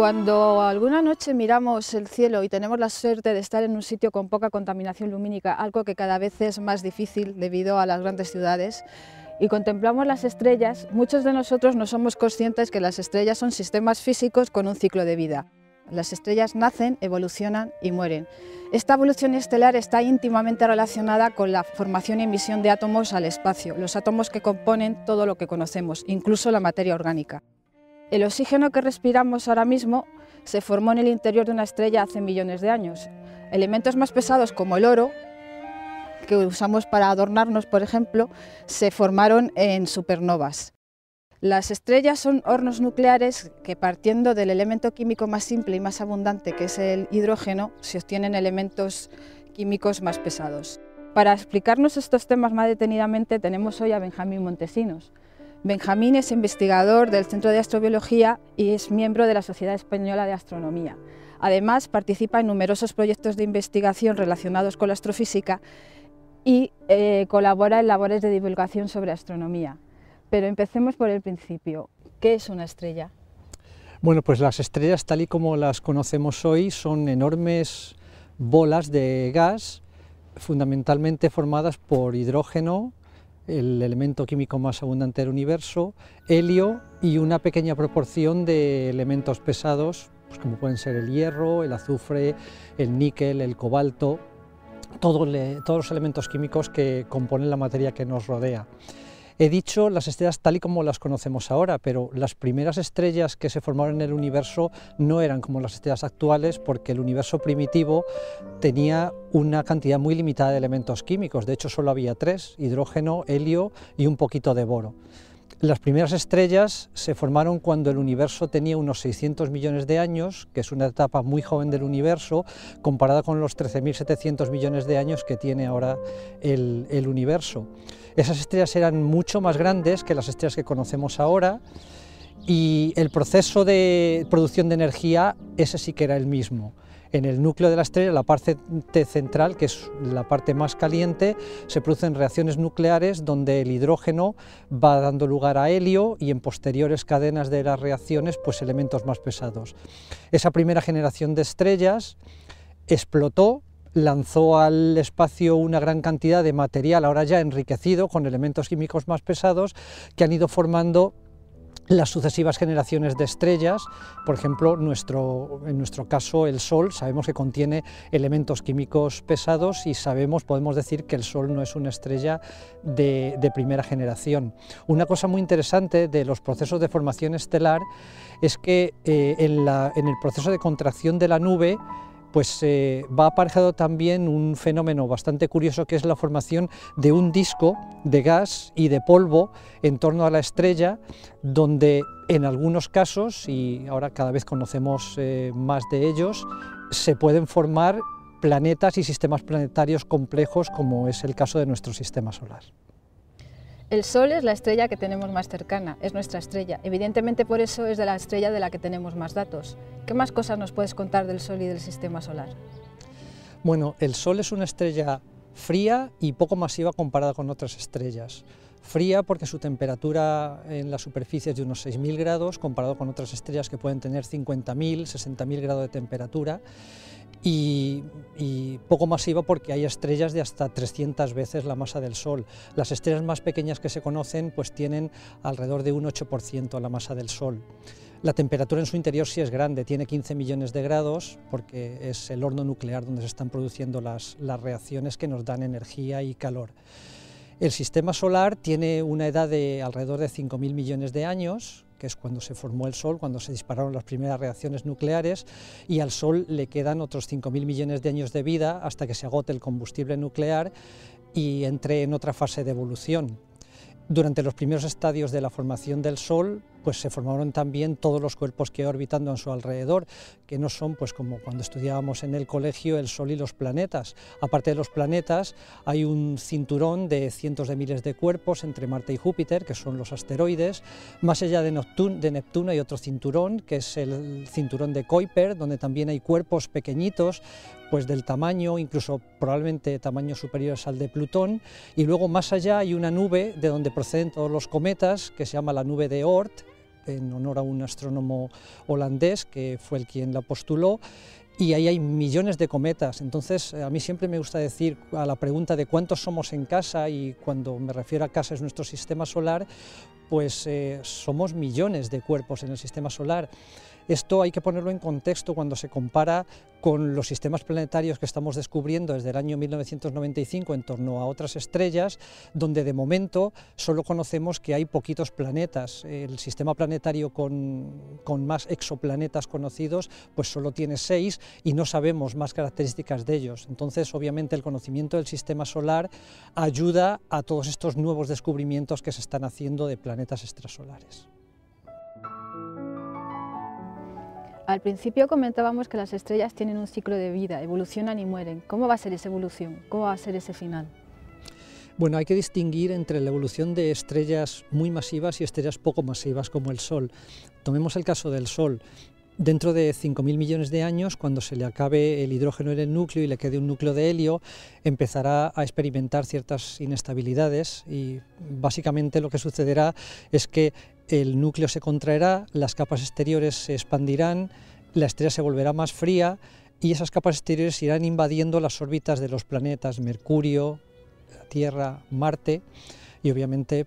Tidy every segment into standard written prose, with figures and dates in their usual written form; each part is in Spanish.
Cuando alguna noche miramos el cielo y tenemos la suerte de estar en un sitio con poca contaminación lumínica, algo que cada vez es más difícil debido a las grandes ciudades, y contemplamos las estrellas, muchos de nosotros no somos conscientes que las estrellas son sistemas físicos con un ciclo de vida. Las estrellas nacen, evolucionan y mueren. Esta evolución estelar está íntimamente relacionada con la formación y emisión de átomos al espacio, los átomos que componen todo lo que conocemos, incluso la materia orgánica. El oxígeno que respiramos ahora mismo se formó en el interior de una estrella hace millones de años. Elementos más pesados como el oro, que usamos para adornarnos, por ejemplo, se formaron en supernovas. Las estrellas son hornos nucleares que, partiendo del elemento químico más simple y más abundante, que es el hidrógeno, se obtienen elementos químicos más pesados. Para explicarnos estos temas más detenidamente tenemos hoy a Benjamín Montesinos. Benjamín es investigador del Centro de Astrobiología y es miembro de la Sociedad Española de Astronomía. Además, participa en numerosos proyectos de investigación relacionados con la astrofísica y colabora en labores de divulgación sobre astronomía. Pero empecemos por el principio. ¿Qué es una estrella? Bueno, pues las estrellas, tal y como las conocemos hoy, son enormes bolas de gas, fundamentalmente formadas por hidrógeno, el elemento químico más abundante del universo, helio y una pequeña proporción de elementos pesados, pues como pueden ser el hierro, el azufre, el níquel, el cobalto, todos los elementos químicos que componen la materia que nos rodea. He dicho las estrellas tal y como las conocemos ahora, pero las primeras estrellas que se formaron en el universo no eran como las estrellas actuales, porque el universo primitivo tenía una cantidad muy limitada de elementos químicos. De hecho, solo había tres: hidrógeno, helio y un poquito de boro. Las primeras estrellas se formaron cuando el universo tenía unos 600 millones de años, que es una etapa muy joven del universo, comparada con los 13.700 millones de años que tiene ahora el universo. Esas estrellas eran mucho más grandes que las estrellas que conocemos ahora, y el proceso de producción de energía, ese sí que era el mismo. En el núcleo de la estrella, la parte central, que es la parte más caliente, se producen reacciones nucleares donde el hidrógeno va dando lugar a helio y en posteriores cadenas de las reacciones, pues elementos más pesados. Esa primera generación de estrellas explotó, lanzó al espacio una gran cantidad de material, ahora ya enriquecido con elementos químicos más pesados, que han ido formando las sucesivas generaciones de estrellas. Por ejemplo, en nuestro caso el Sol, sabemos que contiene elementos químicos pesados y podemos decir que el Sol no es una estrella de primera generación. Una cosa muy interesante de los procesos de formación estelar es que en el proceso de contracción de la nube, pues va aparejado también un fenómeno bastante curioso, que es la formación de un disco de gas y de polvo en torno a la estrella, donde en algunos casos, y ahora cada vez conocemos más de ellos, se pueden formar planetas y sistemas planetarios complejos, como es el caso de nuestro sistema solar. El Sol es la estrella que tenemos más cercana, es nuestra estrella. Evidentemente, por eso es de la estrella de la que tenemos más datos. ¿Qué más cosas nos puedes contar del Sol y del sistema solar? Bueno, el Sol es una estrella fría y poco masiva comparada con otras estrellas. Fría porque su temperatura en la superficie es de unos 6.000 grados, comparado con otras estrellas que pueden tener 50.000, 60.000 grados de temperatura. Y poco masiva porque hay estrellas de hasta 300 veces la masa del Sol. Las estrellas más pequeñas que se conocen pues tienen alrededor de un 8% la masa del Sol. La temperatura en su interior sí es grande, tiene 15 millones de grados, porque es el horno nuclear donde se están produciendo las reacciones que nos dan energía y calor. El sistema solar tiene una edad de alrededor de 5.000 millones de años, que es cuando se formó el Sol, cuando se dispararon las primeras reacciones nucleares, y al Sol le quedan otros 5.000 millones de años de vida hasta que se agote el combustible nuclear y entre en otra fase de evolución. Durante los primeros estadios de la formación del Sol, pues se formaron también todos los cuerpos que orbitando a su alrededor, que no son, pues como cuando estudiábamos en el colegio, el Sol y los planetas. Aparte de los planetas, hay un cinturón de cientos de miles de cuerpos entre Marte y Júpiter, que son los asteroides. Más allá de Neptuno hay otro cinturón, que es el cinturón de Kuiper, donde también hay cuerpos pequeñitos, pues del tamaño, incluso probablemente tamaños superiores al de Plutón. Y luego más allá hay una nube de donde proceden todos los cometas, que se llama la nube de Oort, en honor a un astrónomo holandés que fue el quien la postuló, y ahí hay millones de cometas. Entonces a mí siempre me gusta decir, a la pregunta de cuántos somos en casa, y cuando me refiero a casa es nuestro sistema solar, pues somos millones de cuerpos en el sistema solar. Esto hay que ponerlo en contexto cuando se compara con los sistemas planetarios que estamos descubriendo desde el año 1995 en torno a otras estrellas, donde de momento solo conocemos que hay poquitos planetas. El sistema planetario con más exoplanetas conocidos pues solo tiene 6 y no sabemos más características de ellos. Entonces, obviamente, el conocimiento del sistema solar ayuda a todos estos nuevos descubrimientos que se están haciendo de planetas extrasolares. Al principio comentábamos que las estrellas tienen un ciclo de vida, evolucionan y mueren. ¿Cómo va a ser esa evolución? ¿Cómo va a ser ese final? Bueno, hay que distinguir entre la evolución de estrellas muy masivas y estrellas poco masivas, como el Sol. Tomemos el caso del Sol. Dentro de 5.000 millones de años, cuando se le acabe el hidrógeno en el núcleo y le quede un núcleo de helio, empezará a experimentar ciertas inestabilidades, y básicamente lo que sucederá es que el núcleo se contraerá, las capas exteriores se expandirán, la estrella se volverá más fría y esas capas exteriores irán invadiendo las órbitas de los planetas, Mercurio, la Tierra, Marte, y obviamente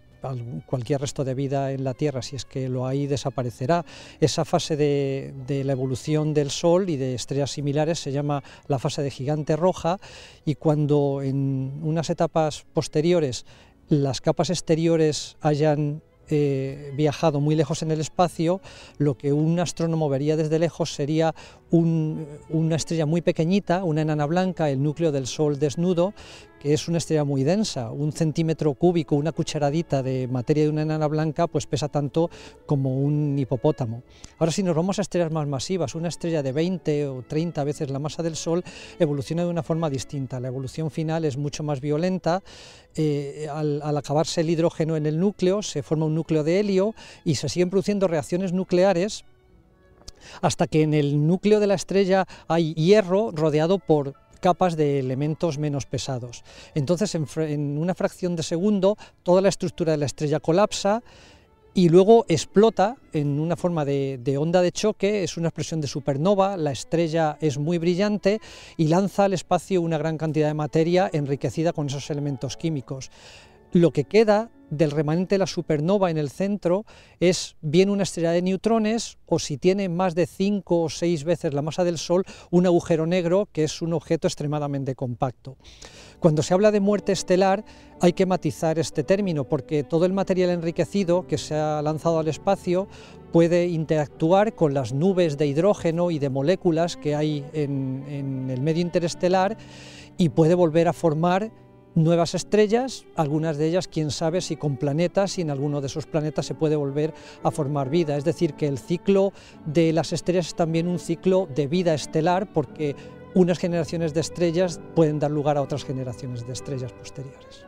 cualquier resto de vida en la Tierra, si es que lo hay, desaparecerá. Esa fase de la evolución del Sol y de estrellas similares se llama la fase de gigante roja, y cuando en unas etapas posteriores las capas exteriores hayan viajado muy lejos en el espacio, lo que un astrónomo vería desde lejos sería una estrella muy pequeñita, una enana blanca, el núcleo del Sol desnudo, que es una estrella muy densa. Un centímetro cúbico, una cucharadita de materia de una enana blanca, pues pesa tanto como un hipopótamo. Ahora, si nos vamos a estrellas más masivas, una estrella de 20 o 30 veces la masa del Sol evoluciona de una forma distinta. La evolución final es mucho más violenta. Al acabarse el hidrógeno en el núcleo, se forma un núcleo de helio y se siguen produciendo reacciones nucleares hasta que en el núcleo de la estrella hay hierro rodeado por capas de elementos menos pesados. Entonces, en una fracción de segundo, toda la estructura de la estrella colapsa y luego explota en una forma de onda de choque. Es una explosión de supernova, la estrella es muy brillante y lanza al espacio una gran cantidad de materia enriquecida con esos elementos químicos. Lo que queda del remanente de la supernova en el centro es bien una estrella de neutrones, o si tiene más de 5 o 6 veces la masa del Sol, un agujero negro, que es un objeto extremadamente compacto. Cuando se habla de muerte estelar hay que matizar este término, porque todo el material enriquecido que se ha lanzado al espacio puede interactuar con las nubes de hidrógeno y de moléculas que hay en el medio interestelar y puede volver a formar nuevas estrellas, algunas de ellas, quién sabe si con planetas, si en alguno de esos planetas se puede volver a formar vida. Es decir, que el ciclo de las estrellas es también un ciclo de vida estelar, porque unas generaciones de estrellas pueden dar lugar a otras generaciones de estrellas posteriores.